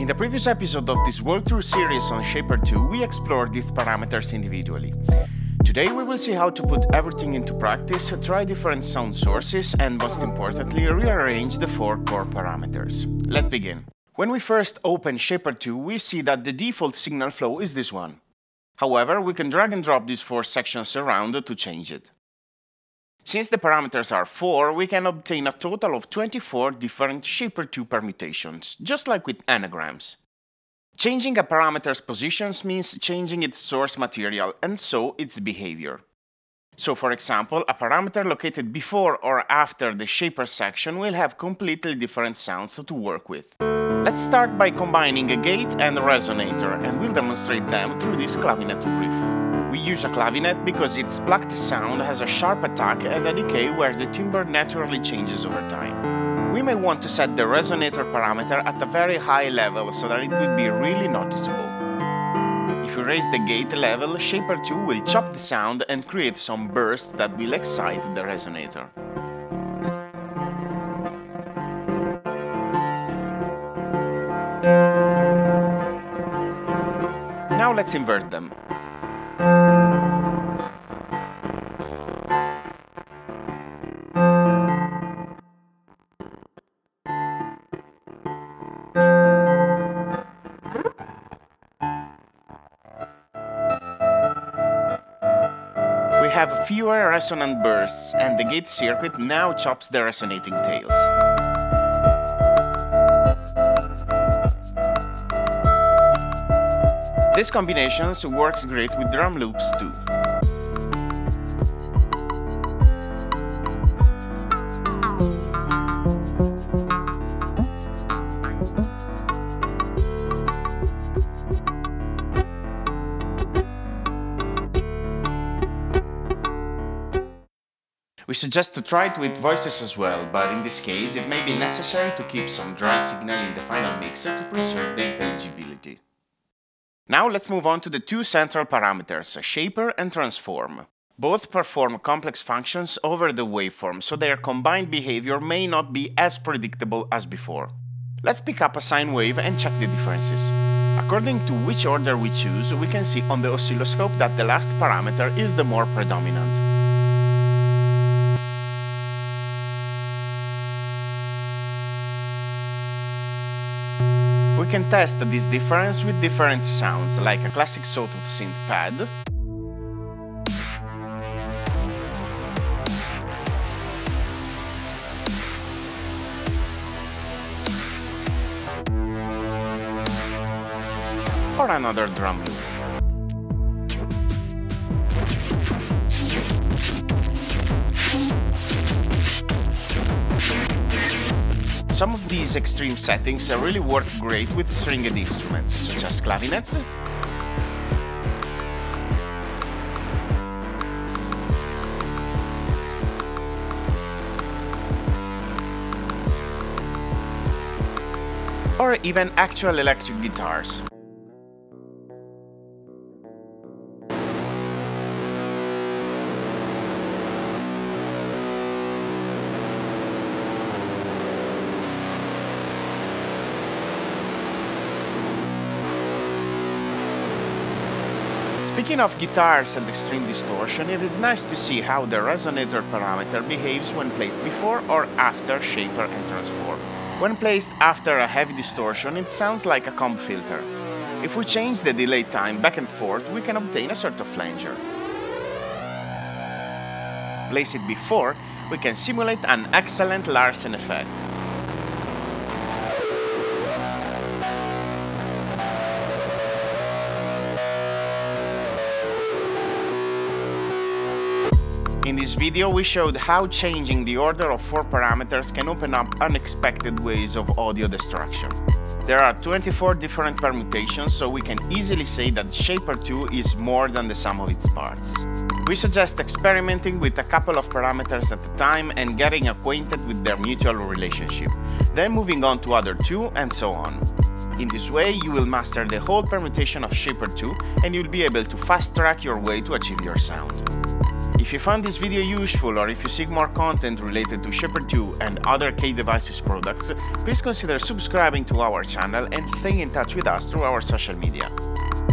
In the previous episode of this walkthrough series on Shaper2, we explored these parameters individually. Today we will see how to put everything into practice, try different sound sources, and most importantly, rearrange the four core parameters. Let's begin. When we first open Shaper2, we see that the default signal flow is this one. However, we can drag and drop these four sections around to change it. Since the parameters are 4, we can obtain a total of 24 different Shaper2 permutations, just like with anagrams. Changing a parameter's positions means changing its source material and so its behavior. So, for example, a parameter located before or after the shaper section will have completely different sounds to work with. Let's start by combining a gate and a resonator, and we'll demonstrate them through this clavinet riff. We use a clavinet because its plucked sound has a sharp attack and a decay where the timbre naturally changes over time. We may want to set the resonator parameter at a very high level so that it would be really noticeable. If we raise the gate level, Shaper2 will chop the sound and create some bursts that will excite the resonator. Now let's invert them. We have fewer resonant bursts, and the gate circuit now chops the resonating tails. This combination works great with drum loops too. We suggest to try it with voices as well, but in this case it may be necessary to keep some dry signal in the final mixer to preserve the intelligibility. Now let's move on to the two central parameters, Shaper and Transform. Both perform complex functions over the waveform, so their combined behavior may not be as predictable as before. Let's pick up a sine wave and check the differences. According to which order we choose, we can see on the oscilloscope that the last parameter is the more predominant. We can test this difference with different sounds, like a classic sawtooth synth pad, or another drum loop. Some of these extreme settings really work great with stringed instruments, such as clavinets or even actual electric guitars. Speaking of guitars and extreme distortion, it is nice to see how the resonator parameter behaves when placed before or after Shaper and Transform. When placed after a heavy distortion, it sounds like a comb filter. If we change the delay time back and forth, we can obtain a sort of flanger. Place it before, we can simulate an excellent Larsen effect. In this video we showed how changing the order of 4 parameters can open up unexpected ways of audio destruction. There are 24 different permutations, so we can easily say that Shaper2 is more than the sum of its parts. We suggest experimenting with a couple of parameters at a time and getting acquainted with their mutual relationship, then moving on to other 2 and so on. In this way you will master the whole permutation of Shaper2 and you'll be able to fast track your way to achieve your sound. If you found this video useful or if you seek more content related to Shaper2 and other K Devices products, please consider subscribing to our channel and staying in touch with us through our social media.